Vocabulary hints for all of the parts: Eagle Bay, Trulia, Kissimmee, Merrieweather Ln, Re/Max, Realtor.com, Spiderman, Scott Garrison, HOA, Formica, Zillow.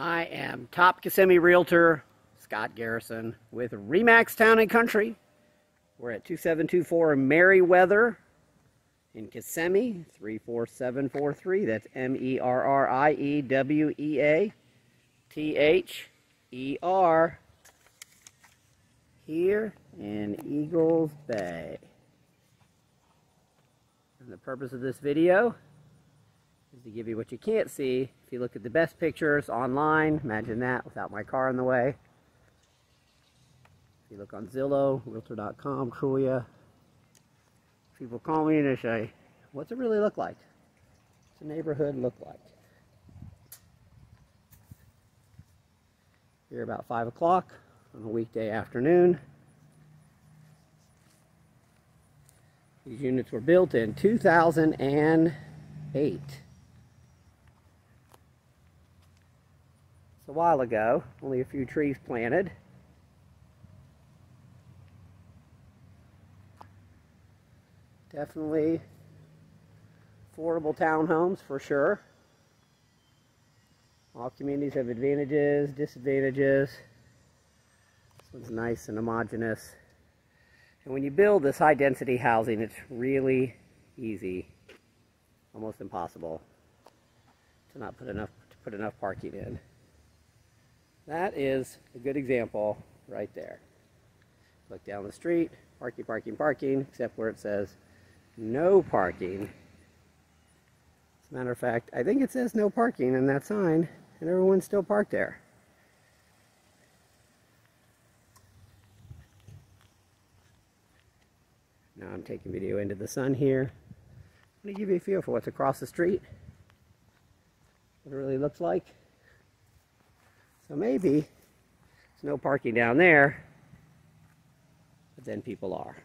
I am top Kissimmee Realtor Scott Garrison with Re/Max Town & Country. We're at 2724 Merrieweather in Kissimmee, 34743. That's Merriewether here in Eagle Bay. And the purpose of this video is to give you what you can't see. If you look at the best pictures online, imagine that without my car in the way. If you look on Zillow, Realtor.com, Trulia, people call me and they say, what's it really look like? What's the neighborhood look like? Here about 5 o'clock on a weekday afternoon. These units were built in 2008. It's a while ago, only a few trees planted. Definitely affordable townhomes for sure. All communities have advantages, disadvantages. This one's nice and homogeneous. And when you build this high density housing, it's really easy, almost impossible, to not put enough parking in. That is a good example right there. Look down the street, parking, parking, parking, except where it says no parking. As a matter of fact, I think it says no parking in that sign, and everyone's still parked there. Now I'm taking video into the sun here. I'm going to give you a feel for what's across the street, what it really looks like. So maybe there's no parking down there, but then people are.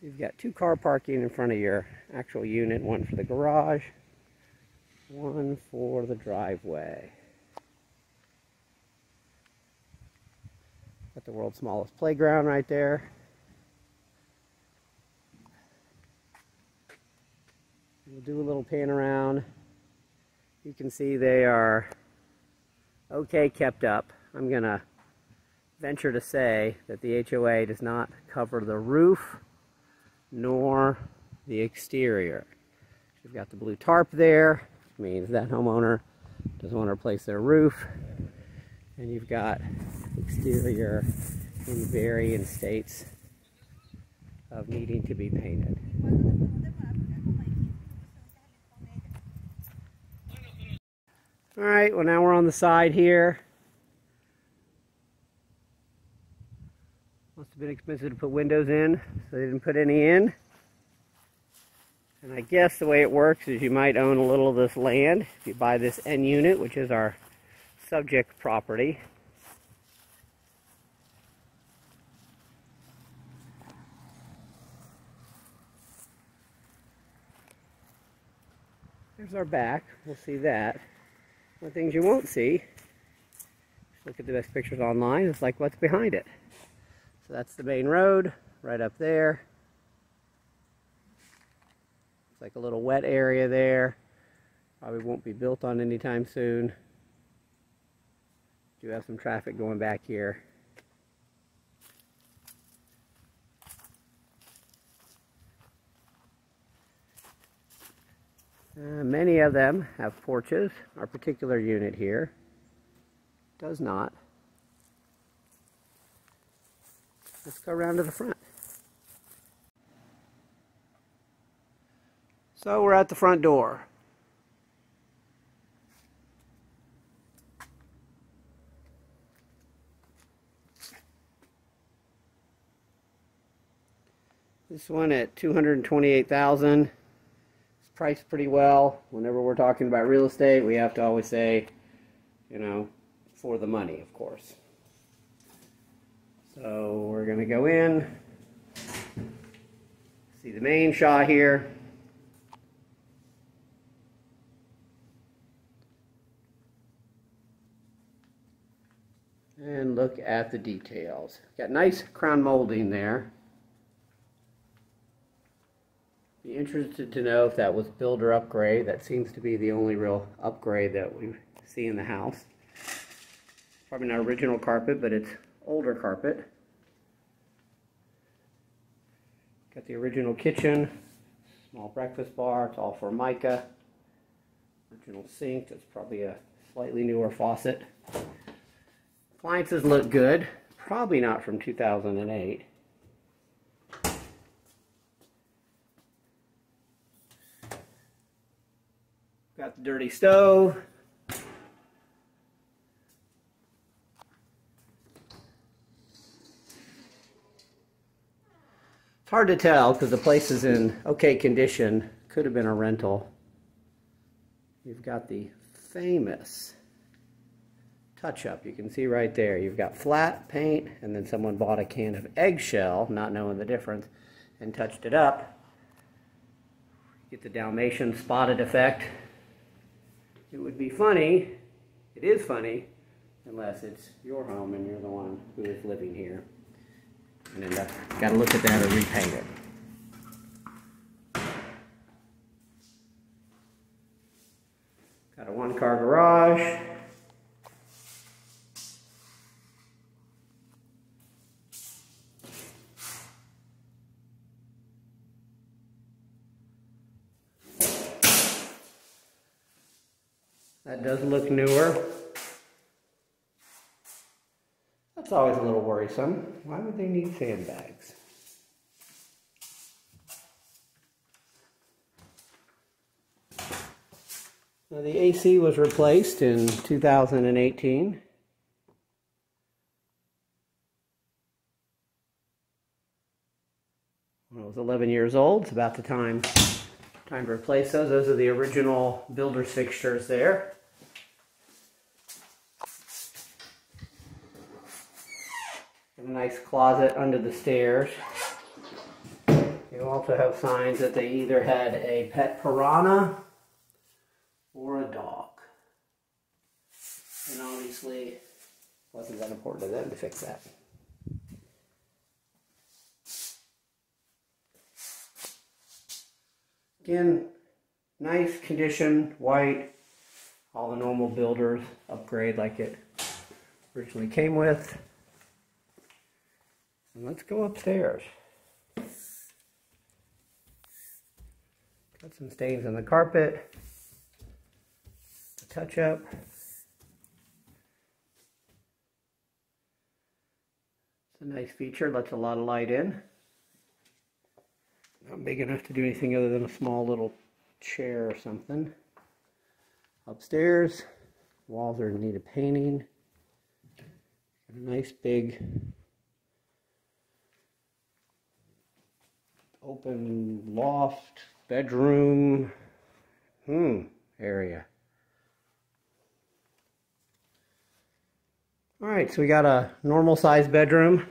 So you've got two car parking in front of your actual unit, one for the garage, one for the driveway. Got the world's smallest playground right there. We'll do a little pan around. You can see they are okay kept up. I'm gonna venture to say that the HOA does not cover the roof nor the exterior. We've got the blue tarp there, which means that homeowner doesn't want to replace their roof. And you've got exterior in varying states of needing to be painted. All right, well now we're on the side here. Must have been expensive to put windows in, so they didn't put any in. And I guess the way it works is you might own a little of this land if you buy this N unit, which is our subject property. Here's our back, we'll see that. One of the things you won't see, just look at the best pictures online, it's like what's behind it. So that's the main road, right up there. It's like a little wet area there. Probably won't be built on anytime soon. Do have some traffic going back here. Many of them have porches. Our particular unit here does not. Let's go around to the front. So we're at the front door. This one at $228,000. Priced pretty well. Whenever we're talking about real estate, we have to always say, you know, for the money, of course. So we're going to go in, see the main shot here. And look at the details. Got nice crown molding there. Be interested to know if that was build or upgrade. That seems to be the only real upgrade that we see in the house. Probably not original carpet, but it's older carpet. Got the original kitchen, small breakfast bar, it's all Formica. Original sink, that's probably a slightly newer faucet. Appliances look good, probably not from 2008. Got the dirty stove. It's hard to tell because the place is in okay condition. Could have been a rental. You've got the famous touch-up. You can see right there. You've got flat paint, and then someone bought a can of eggshell, not knowing the difference, and touched it up. Get the Dalmatian spotted effect. It would be funny. It is funny, unless it's your home and you're the one who is living here. And then got to look at that or repaint it. Got a one-car garage. That does look newer. That's always a little worrisome. Why would they need sandbags? Now the AC was replaced in 2018. When I was 11 years old, it's about the time to replace those. Those are the original builder's fixtures there. A nice closet under the stairs. You also have signs that they either had a pet piranha or a dog. And obviously, it wasn't that important to them to fix that. Again, nice condition, white, all the normal builders upgrade like it originally came with. Let's go upstairs. Got some stains on the carpet. A touch up. It's a nice feature, lets a lot of light in. Not big enough to do anything other than a small little chair or something. Upstairs, walls are in need of painting. A nice big open loft, bedroom, area. All right, so we got a normal size bedroom.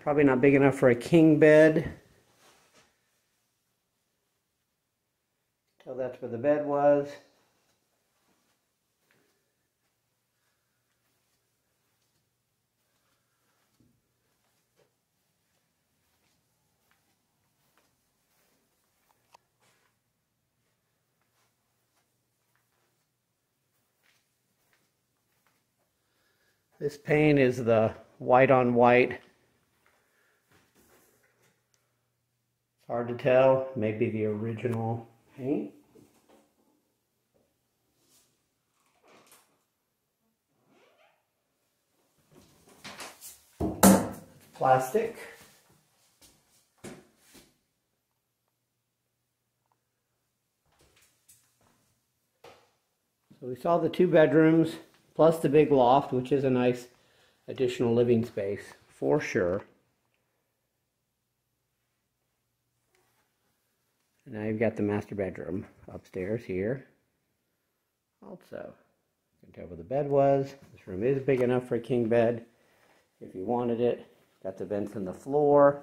Probably not big enough for a king bed. So that's where the bed was. This pane is the white on white. It's hard to tell, maybe the original paint. Plastic. So we saw the two bedrooms. Plus the big loft, which is a nice additional living space, for sure. And now you've got the master bedroom upstairs here. Also, you can tell where the bed was. This room is big enough for a king bed, if you wanted it. Got the vents in the floor.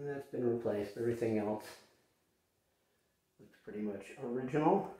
That's been replaced. Everything else Looks pretty much original.